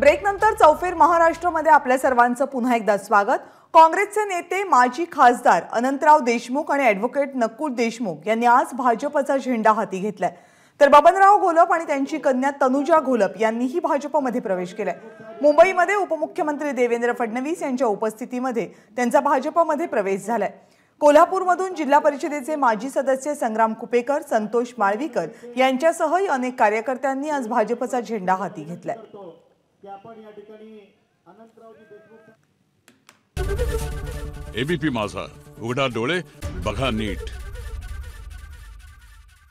ब्रेकनंतर चौफेर महाराष्ट्रमध्ये आपल्या सर्वांचं पुन्हा एकदा स्वागत। काँग्रेसचे नेते माजी खासदार अनंतराव देशमुख आणि ॲडव्होकेट नक्कूर देशमुख यांनी आज भाजपचा झेंडा हाती घेतलाय, तर बाबनराव गोलप आणि त्यांची कन्या तनुजा गोलप यांनीही भाजपमध्ये प्रवेश केलाय। मुंबईमध्ये उपमुख्यमंत्री देवेंद्र फडणवीस यांच्या उपस्थितीमध्ये त्यांचा भाजपमध्ये प्रवेश झालाय। कोल्हापूरमधून जिल्हा परिषदेचे माजी सदस्य संग्राम कुपेकर, संतोष माळविकर यांच्यासहही अनेक कार्यकर्त्यांनी आज भाजपचा झेंडा हाती घेतलाय। ABP माझा, उघडा डोळे बघा नीट।